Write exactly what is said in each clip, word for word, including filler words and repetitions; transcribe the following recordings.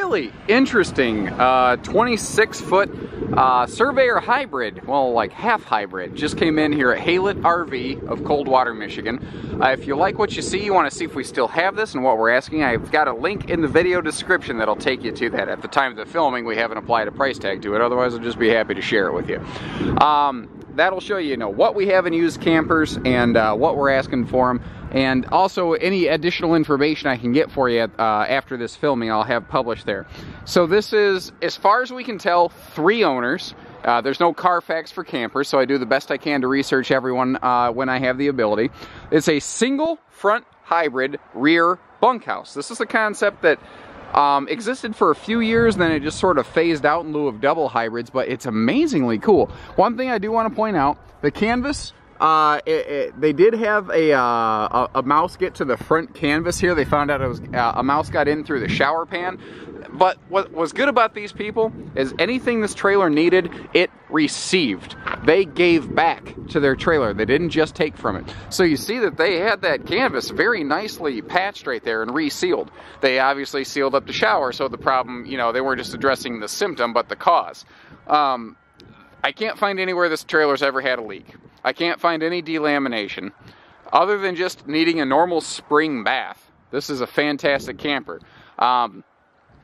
really interesting uh, twenty-six foot uh, Surveyor hybrid, well, like half hybrid. Just came in here at Haylett R V of Coldwater, Michigan. Uh, if you like what you see, you want to see if we still have this and what we're asking, I've got a link in the video description that'll take you to that. At the time of the filming, we haven't applied a price tag to it, otherwise I'll just be happy to share it with you. Um, That'll show you, you know, what we have in used campers and uh, what we're asking for them, and also any additional information I can get for you uh, after this filming I'll have published there. So this is, as far as we can tell, three owners. Uh, there's no Carfax for campers, so I do the best I can to research everyone uh, when I have the ability. It's a single front hybrid rear bunkhouse. This is a concept that Um, existed for a few years, then it just sort of phased out in lieu of double hybrids, but it's amazingly cool. One thing I do want to point out, the canvas, uh, it, it, they did have a, uh, a, a mouse get to the front canvas here. They found out it was, uh, a mouse got in through the shower pan. But what was good about these people is anything this trailer needed, it received. They gave back to their trailer. They didn't just take from it. So you see that they had that canvas very nicely patched right there and resealed. They obviously sealed up the shower, so the problem, you know, they weren't just addressing the symptom, but the cause. Um, I can't find anywhere this trailer's ever had a leak. I can't find any delamination. Other than just needing a normal spring bath, this is a fantastic camper. Um,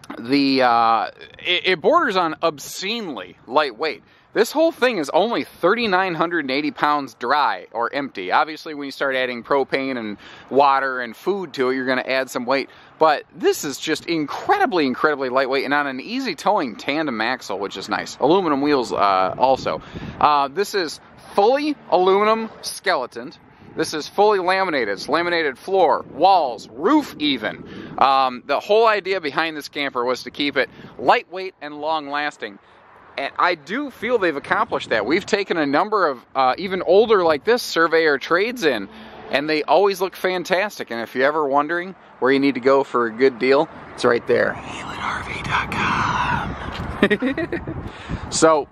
The uh, it, it borders on obscenely lightweight. This whole thing is only three thousand nine hundred eighty pounds dry or empty. Obviously, when you start adding propane and water and food to it, you're going to add some weight. But this is just incredibly, incredibly lightweight and on an easy towing tandem axle, which is nice. Aluminum wheels uh, also. Uh, this is fully aluminum skeletoned. This is fully laminated. It's laminated floor, walls, roof even. Um, the whole idea behind this camper was to keep it lightweight and long-lasting. And I do feel they've accomplished that. We've taken a number of uh, even older like this Surveyor trades in, and they always look fantastic. And if you're ever wondering where you need to go for a good deal, it's right there. Haylett R V dot com. So...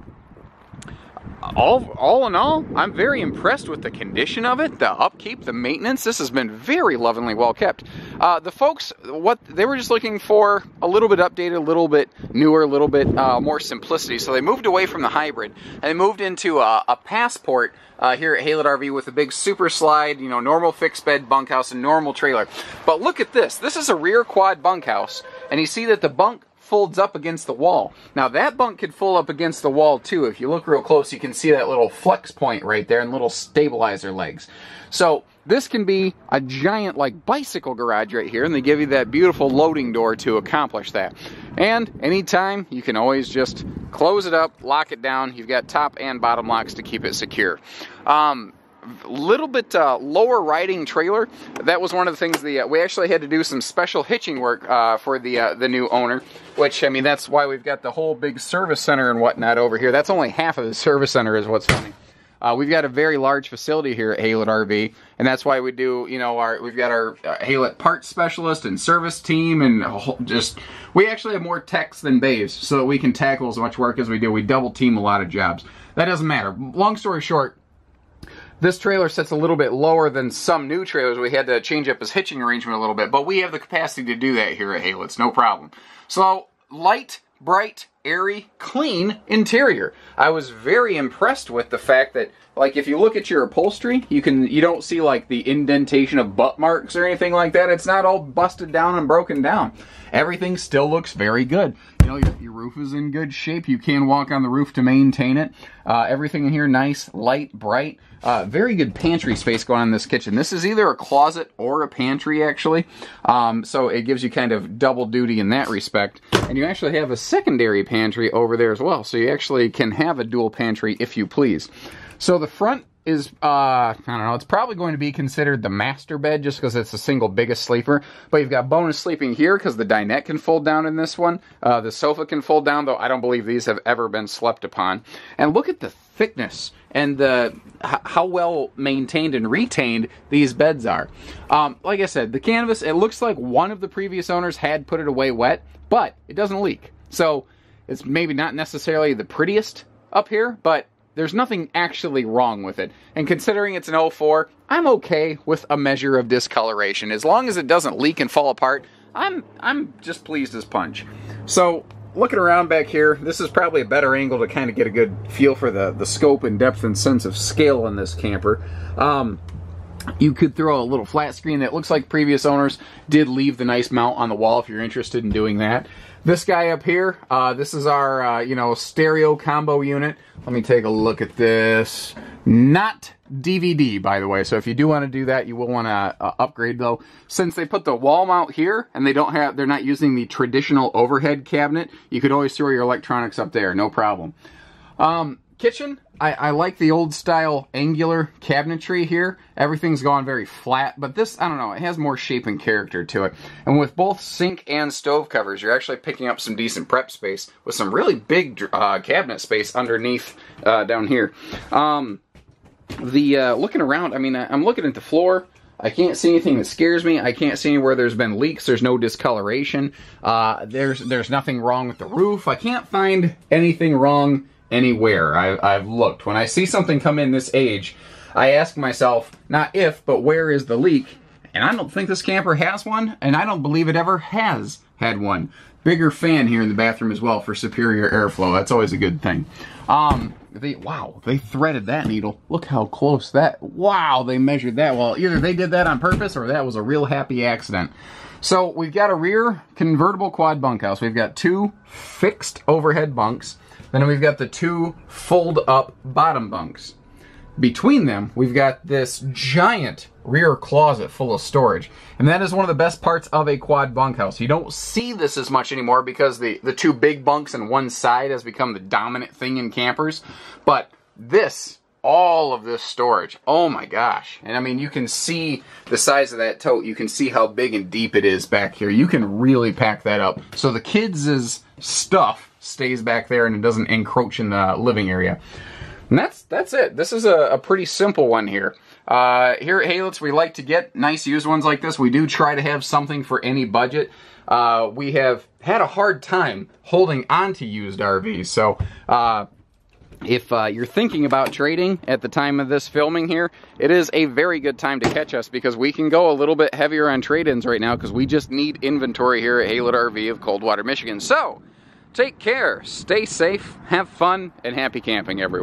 All, all in all, I'm very impressed with the condition of it, the upkeep, the maintenance. This has been very lovingly well kept. Uh, the folks, what they were just looking for, a little bit updated, a little bit newer, a little bit uh, more simplicity. So they moved away from the hybrid and they moved into a, a Passport uh, here at Haylett R V with a big super slide, you know, normal fixed bed bunkhouse and normal trailer. But look at this. This is a rear quad bunkhouse, and you see that the bunk folds up against the wall. Now that bunk could fold up against the wall too. If you look real close, you can see that little flex point right there and little stabilizer legs. So this can be a giant like bicycle garage right here, and they give you that beautiful loading door to accomplish that. And anytime, you can always just close it up, lock it down. You've got top and bottom locks to keep it secure. Um, little bit uh, lower riding trailer. That was one of the things the uh, we actually had to do some special hitching work uh, for the uh, the new owner, which I mean that's why we've got the whole big service center and whatnot over here. That's only half of the service center is what's funny. Uh, we've got a very large facility here at Haylett R V, and that's why we do, you know, our we've got our uh, Haylett parts specialist and service team, and whole, just we actually have more techs than bays, so that we can tackle as much work as we do. We double team a lot of jobs. That doesn't matter. Long story short, this trailer sits a little bit lower than some new trailers. We had to change up his hitching arrangement a little bit, but we have the capacity to do that here at Haylett. It's no problem. So, light, bright, airy, clean interior. I was very impressed with the fact that, like, if you look at your upholstery, you can you don't see, like, the indentation of butt marks or anything like that. It's not all busted down and broken down. Everything still looks very good. You know, your, your roof is in good shape. You can walk on the roof to maintain it. Uh, everything in here, nice, light, bright. Uh, very good pantry space going on in this kitchen. This is either a closet or a pantry, actually. Um, so it gives you kind of double duty in that respect. And you actually have a secondary pantry over there as well. So you actually can have a dual pantry if you please. So the front is, uh, I don't know, it's probably going to be considered the master bed just because it's the single biggest sleeper. But you've got bonus sleeping here because the dinette can fold down in this one. Uh, the sofa can fold down, though I don't believe these have ever been slept upon. And look at the thickness and the how well maintained and retained these beds are. Um, like I said, the canvas, it looks like one of the previous owners had put it away wet, but it doesn't leak. So it's maybe not necessarily the prettiest up here, but there's nothing actually wrong with it. And considering it's an oh four, I'm okay with a measure of discoloration. As long as it doesn't leak and fall apart, I'm I'm just pleased as punch. So looking around back here, this is probably a better angle to kind of get a good feel for the, the scope and depth and sense of scale in this camper. Um, you could throw a little flat screen that looks like previous owners did leave the nice mount on the wall if you're interested in doing that. This guy up here, uh, this is our uh, you know, stereo combo unit. Let me take a look at this. Not D V D, by the way, so if you do want to do that, you will want to uh, upgrade though. Since they put the wall mount here and they don't have, they're not using the traditional overhead cabinet, you could always throw your electronics up there, no problem. Um, kitchen, I, I like the old style angular cabinetry here. Everything's gone very flat, but this, I don't know, it has more shape and character to it. And with both sink and stove covers, you're actually picking up some decent prep space with some really big uh, cabinet space underneath uh, down here. Um, The uh, looking around, I mean, I'm looking at the floor. I can't see anything that scares me. I can't see anywhere there's been leaks. There's no discoloration. Uh, there's there's nothing wrong with the roof. I can't find anything wrong anywhere. I, I've looked. When I see something come in this age, I ask myself, not if, but where is the leak? And I don't think this camper has one, and I don't believe it ever has had one. Bigger fan here in the bathroom as well for superior airflow. That's always a good thing. Um, they, wow, they threaded that needle. Look how close that, wow, they measured that. Well, either they did that on purpose or that was a real happy accident. So we've got a rear convertible quad bunkhouse. We've got two fixed overhead bunks. Then we've got the two fold up bottom bunks. Between them, we've got this giant rear closet full of storage. And that is one of the best parts of a quad bunkhouse. You don't see this as much anymore because the, the two big bunks and one side has become the dominant thing in campers. But this, all of this storage, oh my gosh. And I mean, you can see the size of that tote. You can see how big and deep it is back here. You can really pack that up. So the kids' stuff stays back there and it doesn't encroach in the living area. And that's, that's it. This is a, a pretty simple one here. Uh, here at Haylett's, we like to get nice used ones like this. We do try to have something for any budget. Uh, we have had a hard time holding on to used R Vs. So uh, if uh, you're thinking about trading at the time of this filming here, it is a very good time to catch us because we can go a little bit heavier on trade-ins right now because we just need inventory here at Haylett R V of Coldwater, Michigan. So take care, stay safe, have fun, and happy camping, everyone.